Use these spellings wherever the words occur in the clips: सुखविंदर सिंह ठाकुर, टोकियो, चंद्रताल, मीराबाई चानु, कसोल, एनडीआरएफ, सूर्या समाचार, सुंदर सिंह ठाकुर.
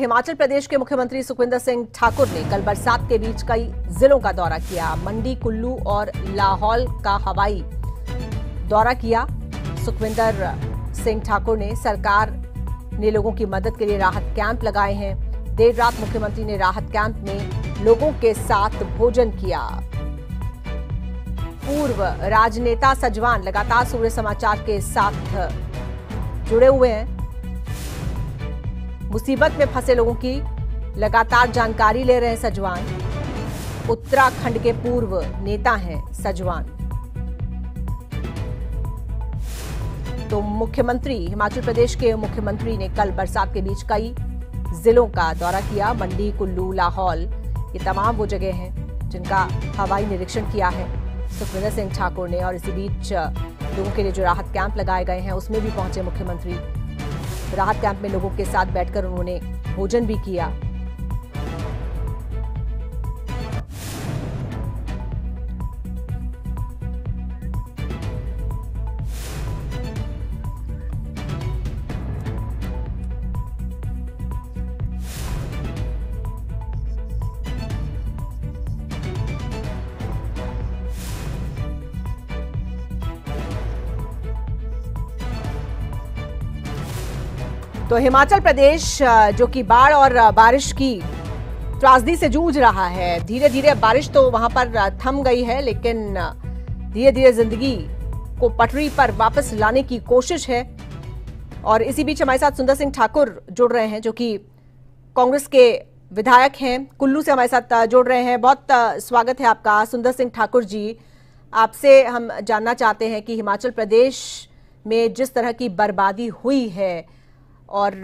हिमाचल प्रदेश के मुख्यमंत्री सुखविंदर सिंह ठाकुर ने कल बरसात के बीच कई जिलों का दौरा किया। मंडी, कुल्लू और लाहौल का हवाई दौरा किया। सुखविंदर सिंह ठाकुर ने सरकार ने लोगों की मदद के लिए राहत कैंप लगाए हैं। देर रात मुख्यमंत्री ने राहत कैंप में लोगों के साथ भोजन किया। पूर्व राजनेता सजवान लगातार सूर्य समाचार के साथ जुड़े हुए हैं। मुसीबत में फंसे लोगों की लगातार जानकारी ले रहे सजवान। उत्तराखंड के पूर्व नेता हैं सजवान। तो मुख्यमंत्री हिमाचल प्रदेश के मुख्यमंत्री ने कल बरसात के बीच कई जिलों का दौरा किया। मंडी, कुल्लू, लाहौल, ये तमाम वो जगह हैं जिनका हवाई निरीक्षण किया है सुखविंदर सिंह ठाकुर ने। और इसी बीच लोगों के लिए जो राहत कैंप लगाए गए हैं उसमें भी पहुंचे मुख्यमंत्री। राहत कैंप में लोगों के साथ बैठकर उन्होंने भोजन भी किया। तो हिमाचल प्रदेश जो कि बाढ़ और बारिश की त्रासदी से जूझ रहा है। धीरे धीरे बारिश तो वहां पर थम गई है, लेकिन धीरे धीरे जिंदगी को पटरी पर वापस लाने की कोशिश है। और इसी बीच हमारे साथ सुंदर सिंह ठाकुर जुड़ रहे हैं जो कि कांग्रेस के विधायक हैं, कुल्लू से हमारे साथ जुड़ रहे हैं। बहुत स्वागत है आपका सुंदर सिंह ठाकुर जी। आपसे हम जानना चाहते हैं कि हिमाचल प्रदेश में जिस तरह की बर्बादी हुई है और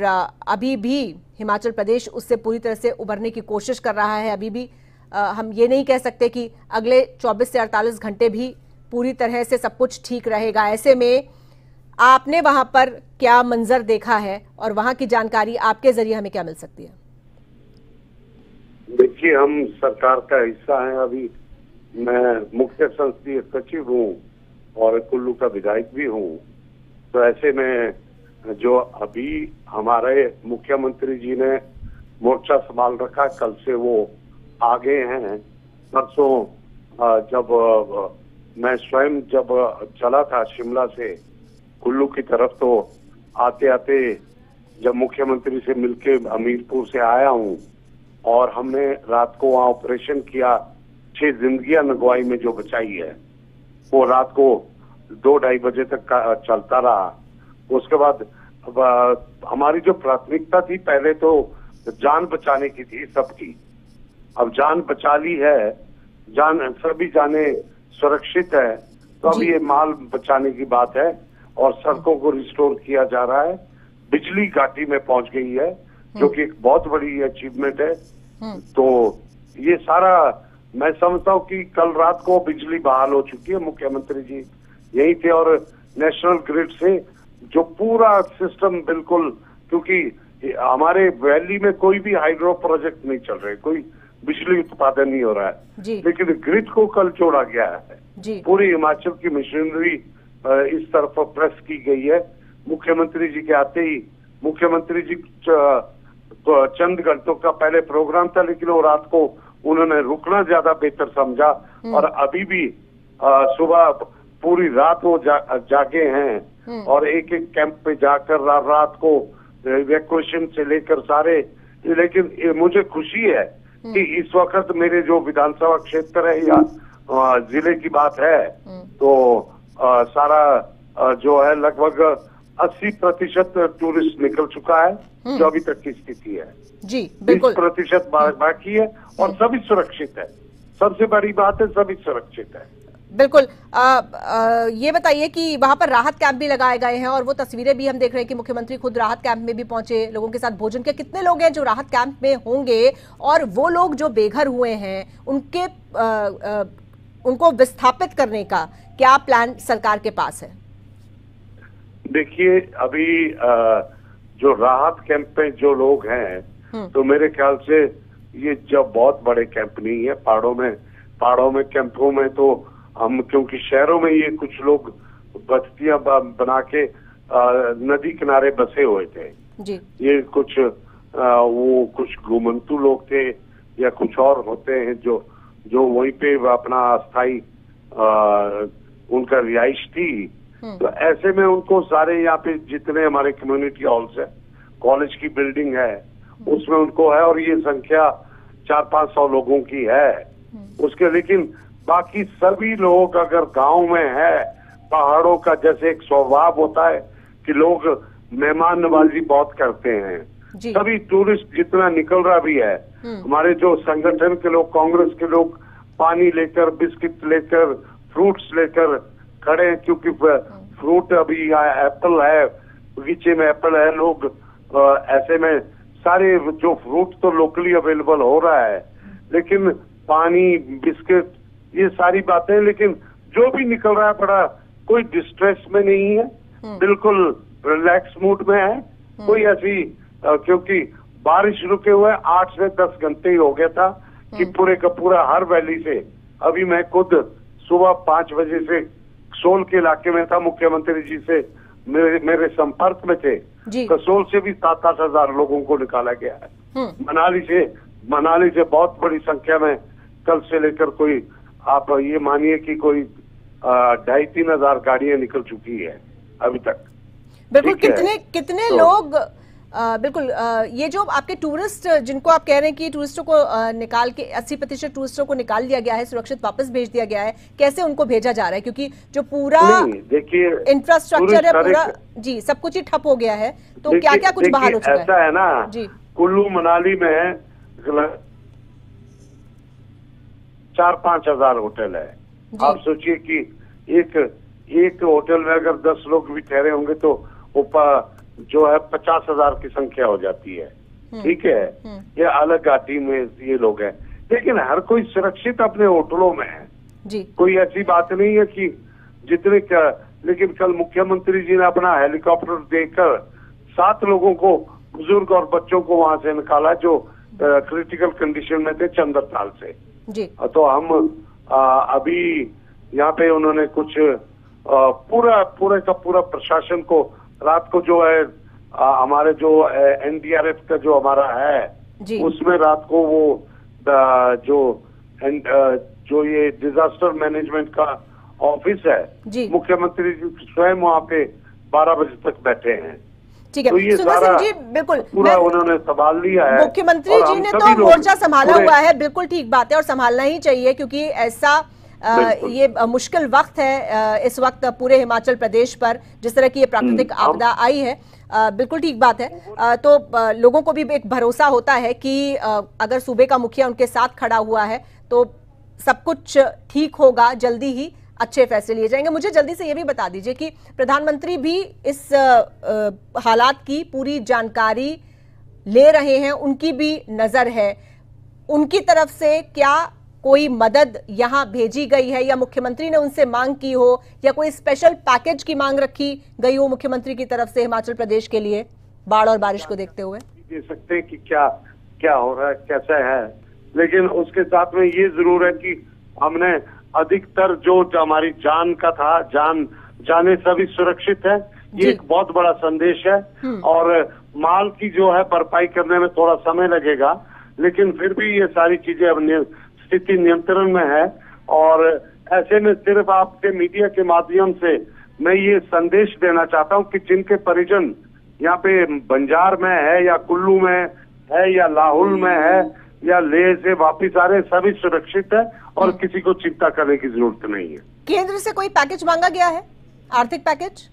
अभी भी हिमाचल प्रदेश उससे पूरी तरह से उबरने की कोशिश कर रहा है, अभी भी हम ये नहीं कह सकते कि अगले 24 से 48 घंटे भी पूरी तरह से सब कुछ ठीक रहेगा। ऐसे में आपने वहाँ पर क्या मंजर देखा है और वहाँ की जानकारी आपके जरिए हमें क्या मिल सकती है? देखिए, हम सरकार का हिस्सा हैं। अभी मैं मुख्य संसदीय सचिव हूँ और कुल्लू का विधायक भी हूँ। तो ऐसे में जो अभी हमारे मुख्यमंत्री जी ने मोर्चा संभाल रखा, कल से वो आ गए हैं। परसों जब मैं स्वयं जब चला था शिमला से कुल्लू की तरफ, तो आते आते जब मुख्यमंत्री से मिलके हमीरपुर से आया हूँ और हमने रात को वहाँ ऑपरेशन किया। 6 जिंदगियां नगवाई में जो बचाई है वो रात को 2-2:30 बजे तक चलता रहा। उसके बाद हमारी जो प्राथमिकता थी पहले तो जान बचाने की थी सबकी। अब जान बचा ली है, जान सभी जाने सुरक्षित है। तो अब ये माल बचाने की बात है और सड़कों को रिस्टोर किया जा रहा है। बिजली घाटी में पहुंच गई है जो कि एक बहुत बड़ी अचीवमेंट है। तो ये सारा मैं समझता हूँ कि कल रात को बिजली बहाल हो चुकी है। मुख्यमंत्री जी यही थे और नेशनल ग्रिड से जो पूरा सिस्टम बिल्कुल, क्योंकि हमारे वैली में कोई भी हाइड्रो प्रोजेक्ट नहीं चल रहे, कोई बिजली उत्पादन नहीं हो रहा है, लेकिन ग्रिड को कल जोड़ा गया है। पूरी हिमाचल की मशीनरी इस तरफ प्रेस की गई है। मुख्यमंत्री जी के आते ही मुख्यमंत्री जी चंद घंटों का पहले प्रोग्राम था, लेकिन वो रात को उन्होंने रुकना ज्यादा बेहतर समझा और अभी भी सुबह पूरी रात वो जागे हैं और एक-एक कैंप पे जाकर रात को इवैक्यूएशन से लेकर सारे। लेकिन मुझे खुशी है कि इस वक्त मेरे जो विधानसभा क्षेत्र है या जिले की बात है, तो सारा जो है लगभग 80% टूरिस्ट निकल चुका है जो अभी तक की स्थिति है। जी बिल्कुल, 20% बाकी है और सभी सुरक्षित है। सबसे बड़ी बात है सभी सुरक्षित है। बिल्कुल। ये बताइए कि वहाँ पर राहत कैंप भी लगाए गए हैं और वो तस्वीरें भी हम देख रहे हैं कि मुख्यमंत्री खुद राहत कैंप में भी पहुंचे, लोगों के साथ भोजन किया। कितने लोग हैं जो राहत कैंप में होंगे और वो लोग जो बेघर हुए हैं उनके उनको विस्थापित करने का क्या प्लान सरकार के पास है? देखिए, अभी जो राहत कैंप में जो लोग हैं, तो मेरे ख्याल से ये जब बहुत बड़े कैंप नहीं है, पहाड़ों में कैंपों में, तो हम क्योंकि शहरों में ये कुछ लोग बस्तियां बना के नदी किनारे बसे हुए थे, ये कुछ वो कुछ घुमंतु लोग थे या कुछ और होते हैं जो वहीं पे अपना अस्थाई उनका रिहाइश थी। तो ऐसे में उनको सारे यहाँ पे जितने हमारे कम्युनिटी हॉल्स है, कॉलेज की बिल्डिंग है, उसमें उनको है और ये संख्या 400-500 लोगों की है उसके। लेकिन बाकी सभी लोग अगर गांव में है, पहाड़ों का जैसे एक स्वभाव होता है कि लोग मेहमान नवाजी बहुत करते हैं, सभी टूरिस्ट जितना निकल रहा भी है, हमारे जो संगठन के लोग, कांग्रेस के लोग पानी लेकर, बिस्किट लेकर, फ्रूट्स लेकर खड़े हैं, क्योंकि फ्रूट अभी एप्पल है, बगीचे में एप्पल है। लोग ऐसे में सारे जो फ्रूट तो लोकली अवेलेबल हो रहा है, लेकिन पानी, बिस्किट, ये सारी बातें, लेकिन जो भी निकल रहा है बड़ा कोई डिस्ट्रेस में नहीं है, बिल्कुल रिलैक्स मूड में है। कोई ऐसी क्योंकि बारिश रुके हुए 8 से 10 घंटे ही हो गया था कि पूरे का पूरा हर वैली से। अभी मैं खुद सुबह 5 बजे से कसोल के इलाके में था, मुख्यमंत्री जी से मेरे संपर्क में थे। कसोल से भी 7-8 हजार लोगों को निकाला गया है। मनाली से बहुत बड़ी संख्या में कल से लेकर कोई आप ये मानिए कि कोई 2,500-3,000 गाड़ियां निकल चुकी है अभी तक। बिल्कुल कितने तो, लोग बिल्कुल ये जो आपके टूरिस्ट जिनको आप कह रहे हैं कि टूरिस्टों को निकाल के 80% टूरिस्टों को निकाल दिया गया है, सुरक्षित वापस भेज दिया गया है, कैसे उनको भेजा जा रहा है? क्योंकि जो पूरा देखिए इंफ्रास्ट्रक्चर है पूरा जी, सब कुछ ही ठप हो गया है। तो क्या क्या कुछ बाहर हो चुका है? ऐसा है ना जी, कुल्लू मनाली में 4-5 हजार होटल है। आप सोचिए कि एक होटल में अगर 10 लोग भी ठहरे होंगे तो जो है 50,000 की संख्या हो जाती है। ठीक है, ये अलग घाटी में ये लोग हैं, लेकिन हर कोई सुरक्षित अपने होटलों में है जी। कोई ऐसी बात नहीं है कि जितने का, लेकिन कल मुख्यमंत्री जी ने अपना हेलीकॉप्टर देकर 7 लोगों को, बुजुर्ग और बच्चों को वहां से निकाला जो क्रिटिकल कंडीशन में थे चंद्रताल से जी। तो हम अभी यहाँ पे उन्होंने कुछ पूरा प्रशासन को रात को जो है हमारे जो एनडीआरएफ का जो हमारा है उसमें रात को वो जो ये डिजास्टर मैनेजमेंट का ऑफिस है, मुख्यमंत्री जी स्वयं वहाँ पे 12 बजे तक बैठे हैं। ठीक है, तो ये सुंदर सिंह जी बिल्कुल पूरा उन्होंने संभाल लिया है। मुख्यमंत्री जी ने तो मोर्चा संभाला हुआ है, बिल्कुल ठीक बात है, और संभालना ही चाहिए क्योंकि ऐसा ये मुश्किल वक्त है इस वक्त पूरे हिमाचल प्रदेश पर, जिस तरह की ये प्राकृतिक आपदा आई है। बिल्कुल ठीक बात है। तो लोगों को भी एक भरोसा होता है कि अगर सूबे का मुखिया उनके साथ खड़ा हुआ है तो सब कुछ ठीक होगा, जल्दी ही अच्छे फैसले लिए जाएंगे। मुझे जल्दी से ये भी बता दीजिए कि प्रधानमंत्री भी इस हालात की पूरी जानकारी ले रहे हैं, उनकी भी नजर है, उनकी तरफ से क्या कोई मदद यहाँ भेजी गई है या मुख्यमंत्री ने उनसे मांग की हो या कोई स्पेशल पैकेज की मांग रखी गई हो मुख्यमंत्री की तरफ से हिमाचल प्रदेश के लिए बाढ़ और बारिश को देखते हुए? दे सकते हैं कि क्या हो रहा है, कैसा है, लेकिन उसके साथ में ये जरूर है कि हमने अधिकतर जो हमारी जान का था, जाने सभी सुरक्षित है, ये एक बहुत बड़ा संदेश है। और माल की जो है भरपाई करने में थोड़ा समय लगेगा, लेकिन फिर भी ये सारी चीजें अब स्थिति नियंत्रण में है। और ऐसे में सिर्फ आपके मीडिया के माध्यम से मैं ये संदेश देना चाहता हूं कि जिनके परिजन यहाँ पे बंजार में है या कुल्लू में है या लाहौल में है या लेह से वापस आ रहे, सभी सुरक्षित है और किसी को चिंता करने की जरूरत नहीं है। केंद्र से कोई पैकेज मांगा गया है, आर्थिक पैकेज?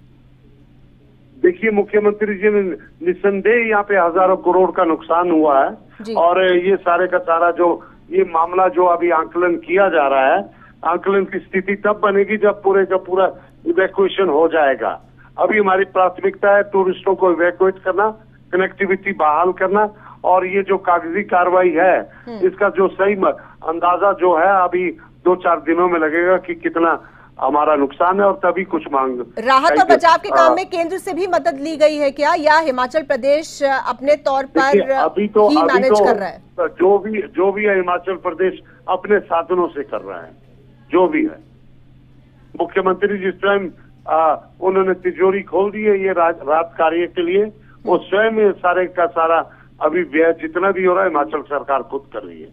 देखिए, मुख्यमंत्री जी ने निसंदेह यहाँ पे हजारों करोड़ का नुकसान हुआ है और ये सारे का सारा जो ये मामला जो अभी आंकलन किया जा रहा है, आंकलन की स्थिति तब बनेगी जब पूरे का पूरा इवैक्यूएशन हो जाएगा। अभी हमारी प्राथमिकता है टूरिस्टों को इवैक्यूएट करना, कनेक्टिविटी बहाल करना और ये जो कागजी कार्रवाई है इसका जो सही अंदाजा जो है अभी 2-4 दिनों में लगेगा कि कितना हमारा नुकसान है और तभी कुछ मांग। राहत और बचाव के काम में केंद्र से भी मदद ली गई है क्या या हिमाचल प्रदेश अपने तौर पर अभी ही मैनेज कर रहा है? जो भी है हिमाचल प्रदेश अपने साधनों से कर रहा है, जो भी है। मुख्यमंत्री जिस टाइम उन्होंने तिजोरी खोल दी है ये राहत कार्य के लिए, वो स्वयं सारे का सारा अभी व्यय जितना भी हो रहा है हिमाचल सरकार खुद कर रही है।